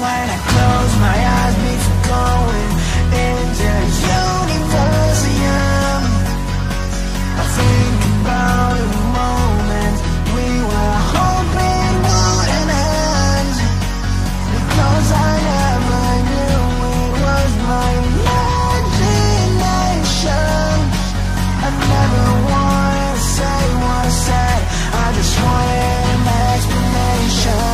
When I close my eyes before going in the universe, I think about the moment we were hoping wouldn't end, because I never knew it was my imagination. I never wanted to say what I said, I just wanted an explanation.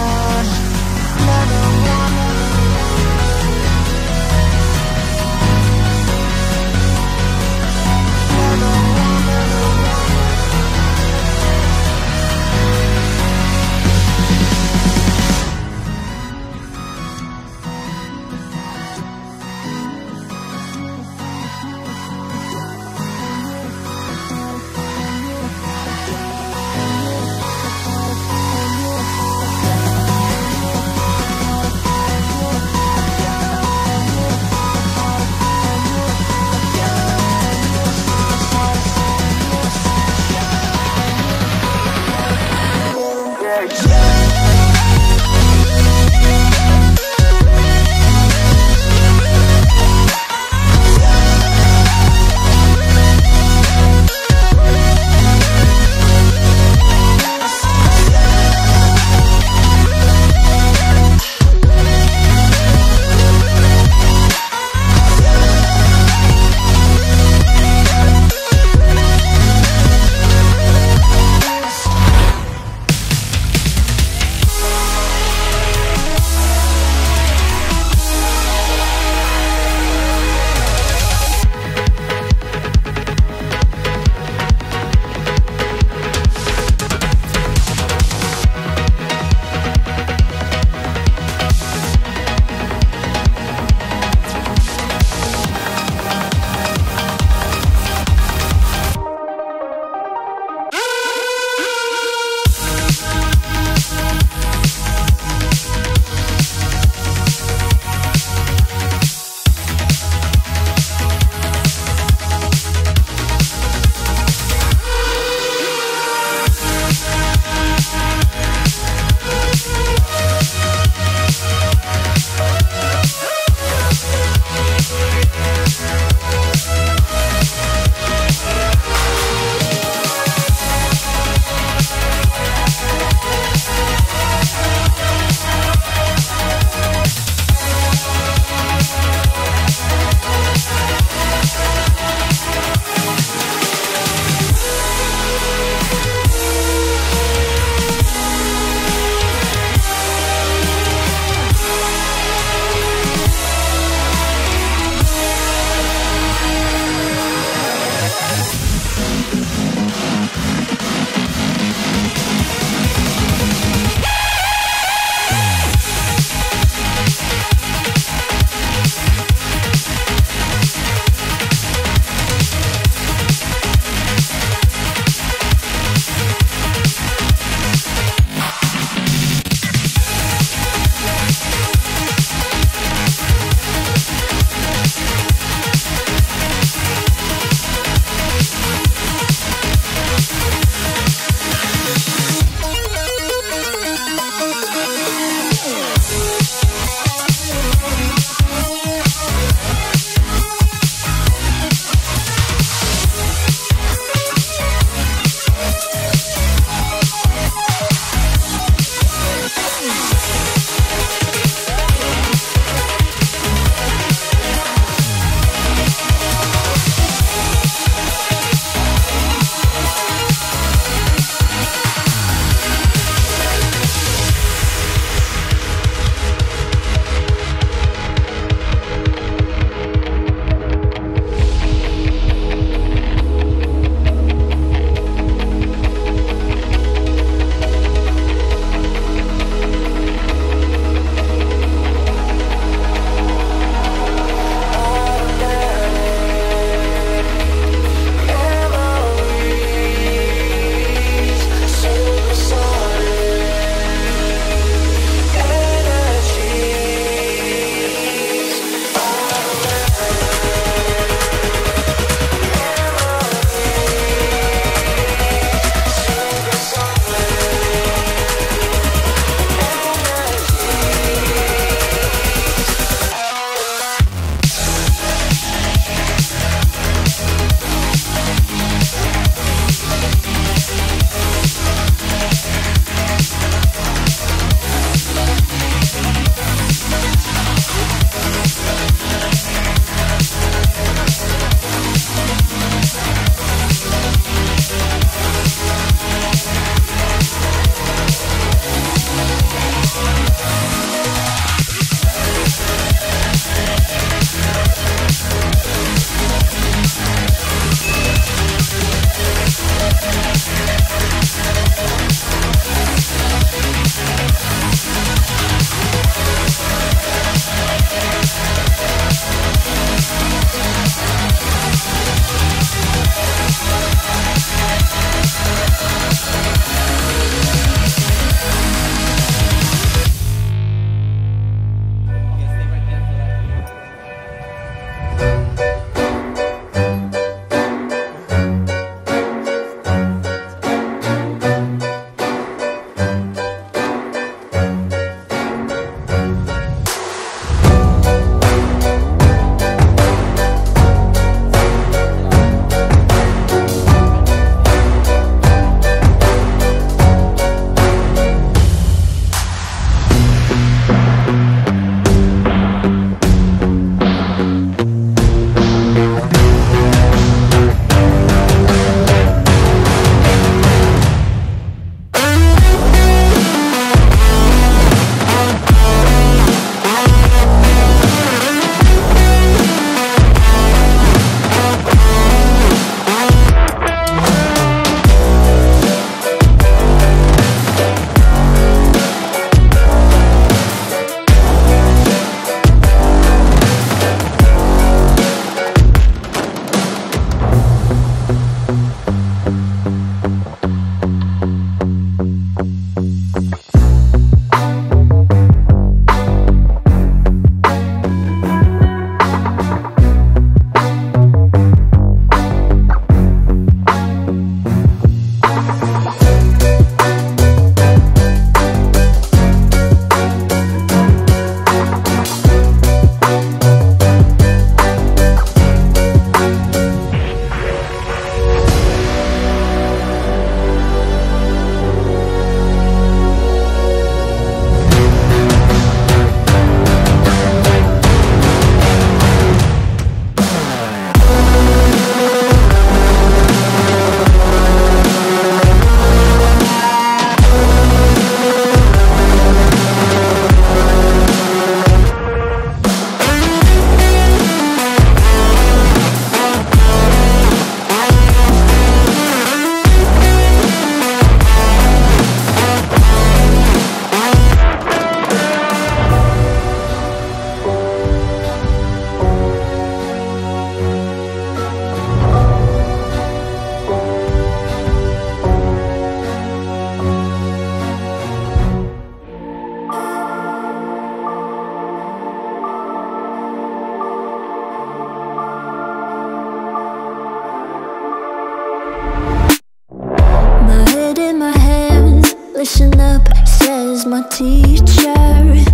Listen up, says my teacher.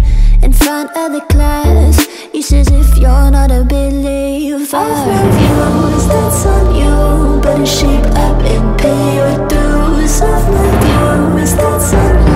In front of the class, he says if you're not a believer, I've no views, that's on you. Better shape up and pay your dues. I've no views, that's on you.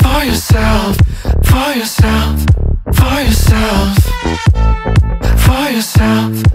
For yourself, for yourself, for yourself.